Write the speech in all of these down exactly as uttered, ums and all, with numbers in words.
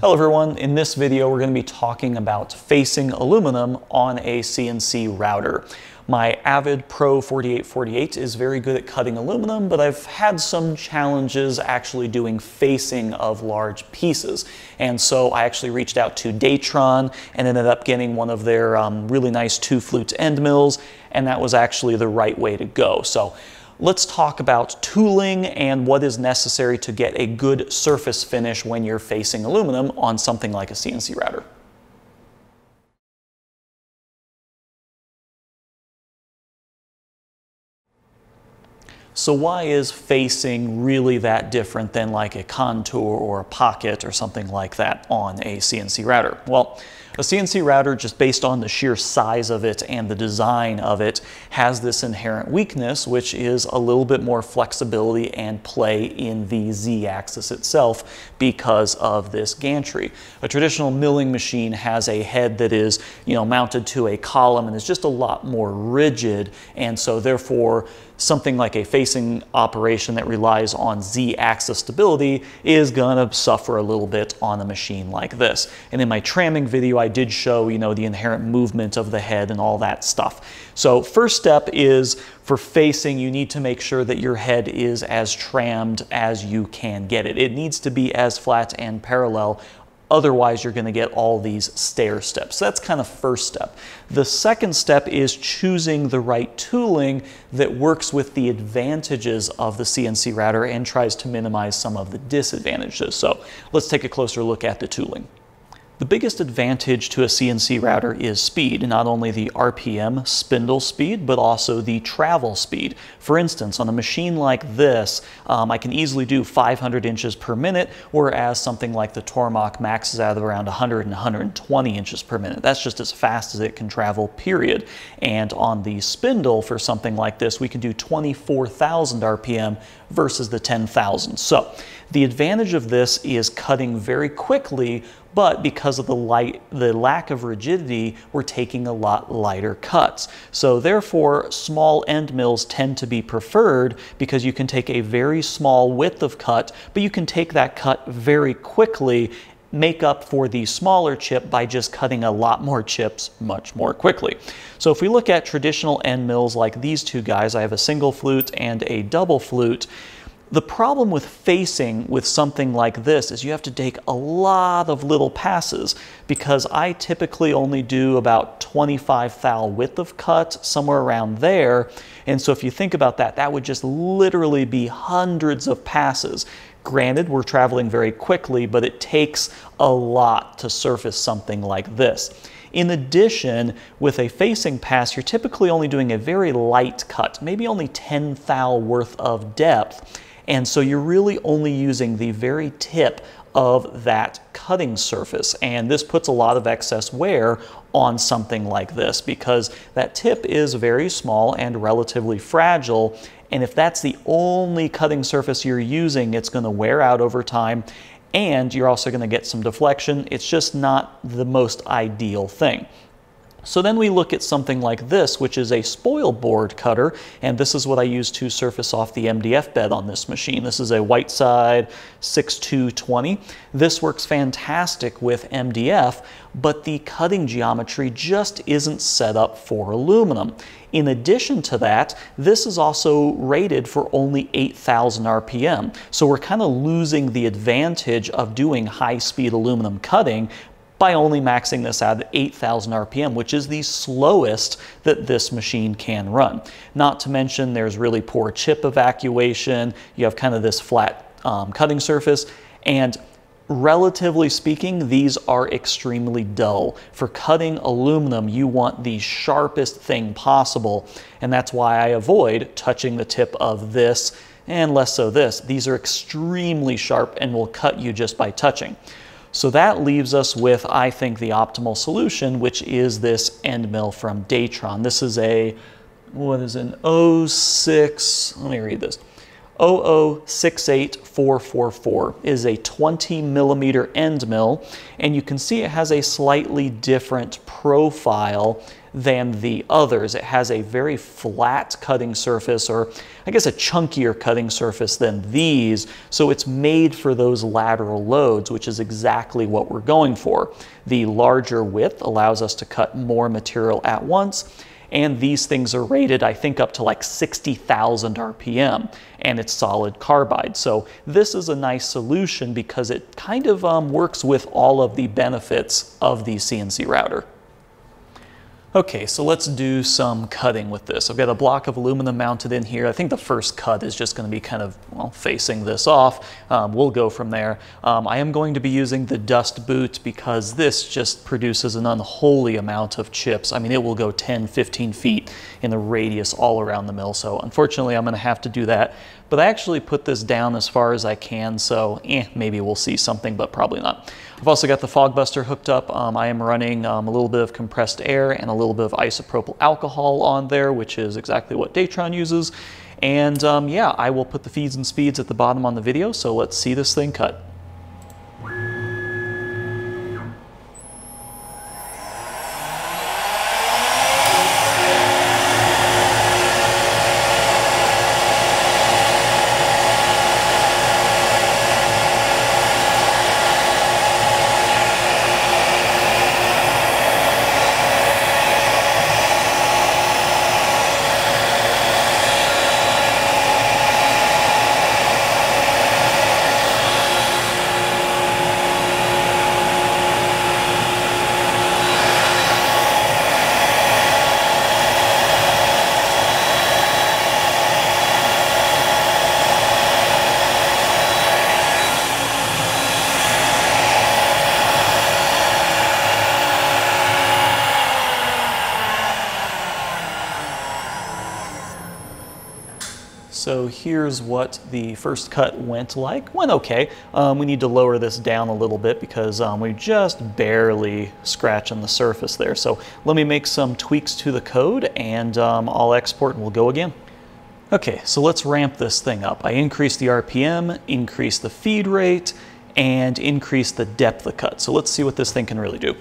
Hello everyone, in this video we're going to be talking about facing aluminum on a C N C router. My Avid Pro forty-eight forty-eight is very good at cutting aluminum, but I've had some challenges actually doing facing of large pieces. And so I actually reached out to Datron and ended up getting one of their um, really nice two flutes end mills, and that was actually the right way to go. So let's talk about tooling and what is necessary to get a good surface finish when you're facing aluminum on something like a C N C router. So why is facing really that different than like a contour or a pocket or something like that on a C N C router? Well, a C N C router, just based on the sheer size of it and the design of it, has this inherent weakness, which is a little bit more flexibility and play in the Z-axis itself because of this gantry. A traditional milling machine has a head that is, you know, mounted to a column and is just a lot more rigid, and so therefore something like a facing operation that relies on Z-axis stability is gonna suffer a little bit on a machine like this. And in my tramming video, I did show, you know, the inherent movement of the head and all that stuff. So first step is, for facing, you need to make sure that your head is as trammed as you can get it. It needs to be as flat and parallel. Otherwise, you're going to get all these stair steps. So that's kind of first step. The second step is choosing the right tooling that works with the advantages of the C N C router and tries to minimize some of the disadvantages. So let's take a closer look at the tooling. The biggest advantage to a C N C router is speed, not only the R P M spindle speed, but also the travel speed. For instance, on a machine like this, um, I can easily do five hundred inches per minute, whereas something like the Tormach maxes out at around one hundred and one hundred twenty inches per minute. That's just as fast as it can travel, period. And on the spindle for something like this, we can do twenty-four thousand R P M versus the ten thousand. So the advantage of this is cutting very quickly, but because of the light, the lack of rigidity, we're taking a lot lighter cuts. So therefore, small end mills tend to be preferred because you can take a very small width of cut, but you can take that cut very quickly, make up for the smaller chip by just cutting a lot more chips much more quickly. So if we look at traditional end mills like these two guys, I have a single flute and a double flute. The problem with facing with something like this is you have to take a lot of little passes because I typically only do about twenty-five thou width of cut, somewhere around there. And so if you think about that, that would just literally be hundreds of passes. Granted, we're traveling very quickly, but it takes a lot to surface something like this. In addition, with a facing pass, you're typically only doing a very light cut, maybe only ten thou worth of depth. And so you're really only using the very tip of that cutting surface. And this puts a lot of excess wear on something like this because that tip is very small and relatively fragile. And if that's the only cutting surface you're using, it's going to wear out over time. And you're also going to get some deflection. It's just not the most ideal thing. So then we look at something like this, which is a spoil board cutter, and this is what I use to surface off the M D F bed on this machine. This is a Whiteside sixty-two twenty. This works fantastic with M D F, but the cutting geometry just isn't set up for aluminum. In addition to that, this is also rated for only eight thousand R P M. So we're kind of losing the advantage of doing high-speed aluminum cutting by only maxing this out at eight thousand R P M, which is the slowest that this machine can run. Not to mention there's really poor chip evacuation, you have kind of this flat um, cutting surface, and relatively speaking, these are extremely dull. For cutting aluminum, you want the sharpest thing possible, and that's why I avoid touching the tip of this, and less so this. These are extremely sharp and will cut you just by touching. So that leaves us with, I think, the optimal solution, which is this end mill from Datron. This is a, what is an oh six, let me read this, zero zero six eight four four four is a twenty millimeter end mill, and you can see it has a slightly different profile than the others. It has a very flat cutting surface, or I guess a chunkier cutting surface than these, so it's made for those lateral loads, which is exactly what we're going for. The larger width allows us to cut more material at once, and these things are rated, I think, up to like sixty thousand R P M, and it's solid carbide. So this is a nice solution because it kind of um, works with all of the benefits of the C N C router. Okay, so let's do some cutting with this. I've got a block of aluminum mounted in here. I think the first cut is just going to be kind of, well, facing this off. Um, we'll go from there. Um, I am going to be using the dust boot because this just produces an unholy amount of chips. I mean, it will go ten, fifteen feet in the radius all around the mill. So unfortunately, I'm going to have to do that. But I actually put this down as far as I can, so eh, maybe we'll see something, but probably not. I've also got the fog buster hooked up. Um, I am running um, a little bit of compressed air and a little bit of isopropyl alcohol on there, which is exactly what Datron uses. And um, yeah, I will put the feeds and speeds at the bottom on the video, so let's see this thing cut. So here's what the first cut went like. Went okay. Um, we need to lower this down a little bit because um, we just barely scratch on the surface there. So let me make some tweaks to the code, and um, I'll export and we'll go again. Okay, so let's ramp this thing up. I increase the R P M, increase the feed rate, and increase the depth of cut. So let's see what this thing can really do.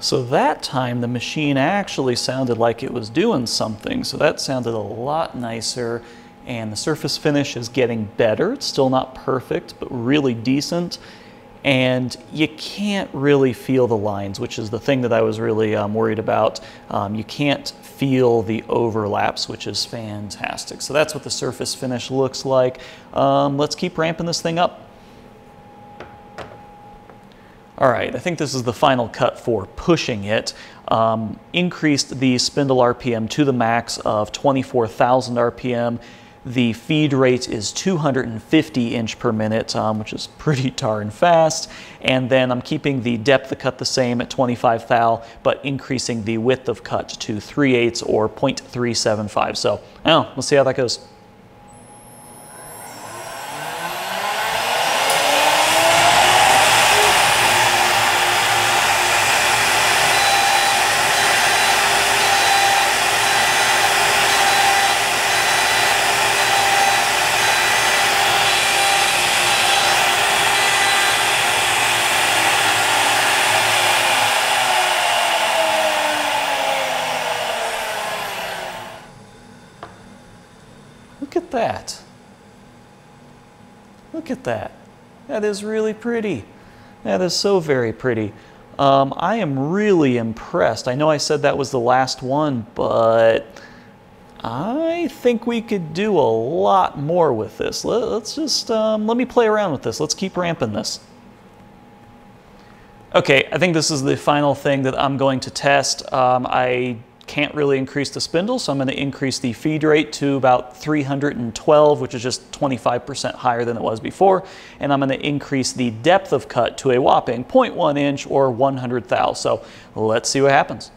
So that time the machine actually sounded like it was doing something. So that sounded a lot nicer, and the surface finish is getting better. It's still not perfect, but really decent. And you can't really feel the lines, which is the thing that I was really um, worried about. Um, you can't feel the overlaps, which is fantastic. So that's what the surface finish looks like. Um, let's keep ramping this thing up. All right, I think this is the final cut for pushing it. Um, increased the spindle R P M to the max of twenty-four thousand R P M. The feed rate is two hundred fifty inch per minute, um, which is pretty darn fast. And then I'm keeping the depth of cut the same at twenty-five thou, but increasing the width of cut to three eighths or point three seven five. So, I don't know, let's see how that goes. Look at that. Look at that. That is really pretty. That is so very pretty. Um, I am really impressed. I know I said that was the last one, but I think we could do a lot more with this. Let's just, um, let me play around with this. Let's keep ramping this. Okay, I think this is the final thing that I'm going to test. Um, I can't really increase the spindle, so I'm going to increase the feed rate to about three hundred twelve, which is just twenty-five percent higher than it was before, and I'm going to increase the depth of cut to a whopping zero point one inch or one hundred thou. So let's see what happens.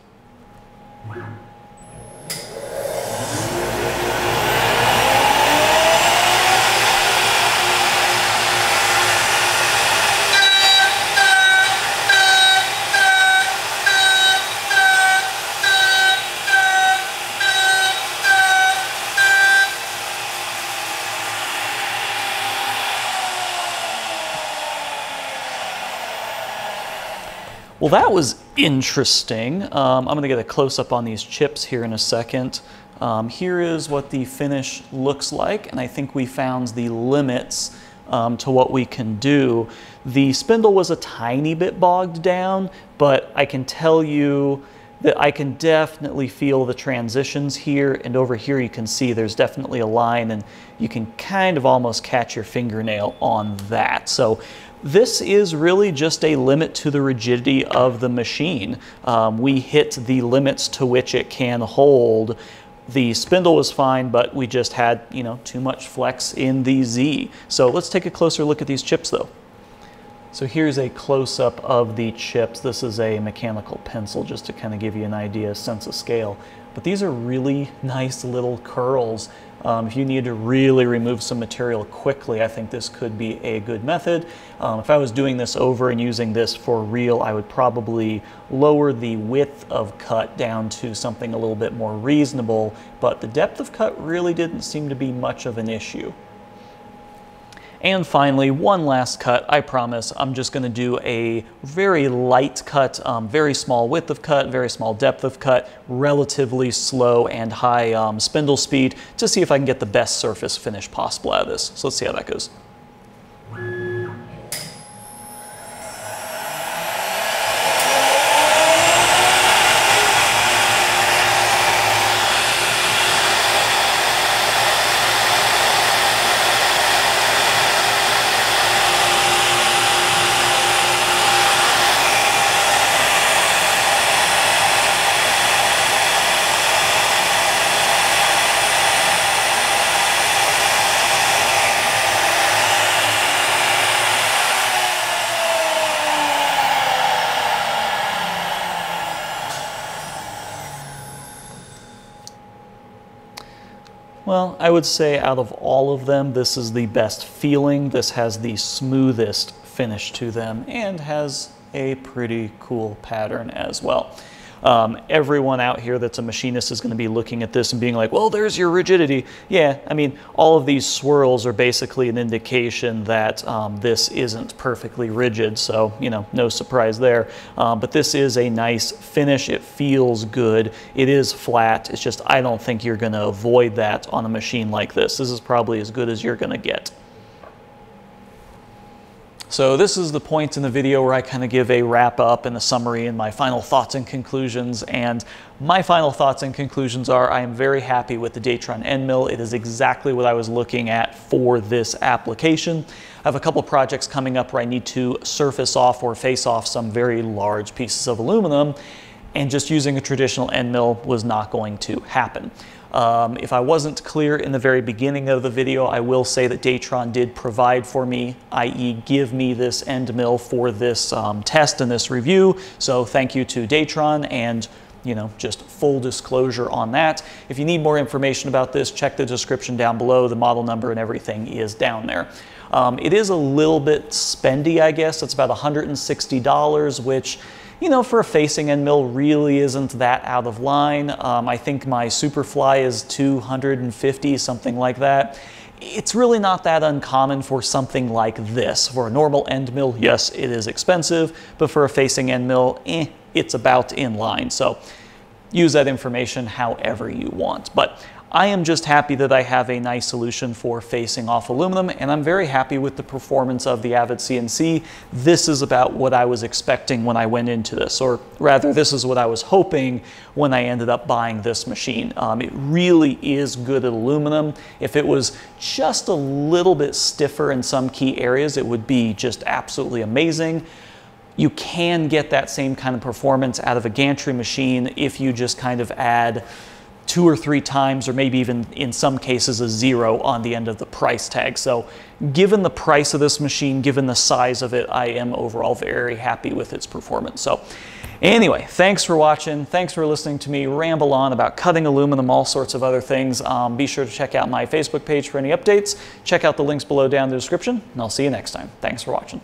Well, that was interesting. Um, I'm gonna get a close-up on these chips here in a second. Um, here is what the finish looks like, and I think we found the limits um, to what we can do. The spindle was a tiny bit bogged down, but I can tell you that I can definitely feel the transitions here, and over here you can see there's definitely a line, and you can kind of almost catch your fingernail on that. So this is really just a limit to the rigidity of the machine. Um, we hit the limits to which it can hold. The spindle was fine, but we just had, you know, too much flex in the Z. So let's take a closer look at these chips though. So here's a close-up of the chips. This is a mechanical pencil just to kind of give you an idea, sense of scale. But these are really nice little curls. Um, if you need to really remove some material quickly, I think this could be a good method. Um, if I was doing this over and using this for real, I would probably lower the width of cut down to something a little bit more reasonable, but the depth of cut really didn't seem to be much of an issue. And finally, one last cut. I promise I'm just gonna do a very light cut, um, very small width of cut, very small depth of cut, relatively slow and high um, spindle speed to see if I can get the best surface finish possible out of this. So let's see how that goes. Well, I would say out of all of them, this is the best feeling. This has the smoothest finish to them and has a pretty cool pattern as well. Um, everyone out here that's a machinist is going to be looking at this and being like, well, there's your rigidity. Yeah, I mean, all of these swirls are basically an indication that um, this isn't perfectly rigid, so, you know, no surprise there. Um, but this is a nice finish. It feels good. It is flat. It's just I don't think you're going to avoid that on a machine like this. This is probably as good as you're going to get. So this is the point in the video where I kind of give a wrap up and a summary and my final thoughts and conclusions. And my final thoughts and conclusions are I am very happy with the Datron end mill. It is exactly what I was looking at for this application. I have a couple projects coming up where I need to surface off or face off some very large pieces of aluminum, and just using a traditional end mill was not going to happen. Um, if I wasn't clear in the very beginning of the video, I will say that Datron did provide for me, that is give me this end mill for this um, test and this review. So thank you to Datron, and you know, just full disclosure on that. If you need more information about this, check the description down below. The model number and everything is down there. Um, it is a little bit spendy, I guess. It's about one hundred sixty dollars, which, you know, for a facing end mill really isn't that out of line. Um, I think my Superfly is two hundred fifty dollars, something like that. It's really not that uncommon for something like this. For a normal end mill, yes, it is expensive, but for a facing end mill, eh, it's about in line. So use that information however you want. But I am just happy that I have a nice solution for facing off aluminum, and I'm very happy with the performance of the Avid C N C. This is about what I was expecting when I went into this, or rather this is what I was hoping when I ended up buying this machine. Um, it really is good at aluminum. If it was just a little bit stiffer in some key areas, it would be just absolutely amazing. you can get that same kind of performance out of a gantry machine if you just kind of add two or three times, or maybe even in some cases a zero on the end of the price tag. So given the price of this machine, given the size of it, I am overall very happy with its performance. So anyway, thanks for watching. Thanks for listening to me ramble on about cutting aluminum, all sorts of other things. Um, be sure to check out my Facebook page for any updates. Check out the links below down in the description, and I'll see you next time. Thanks for watching.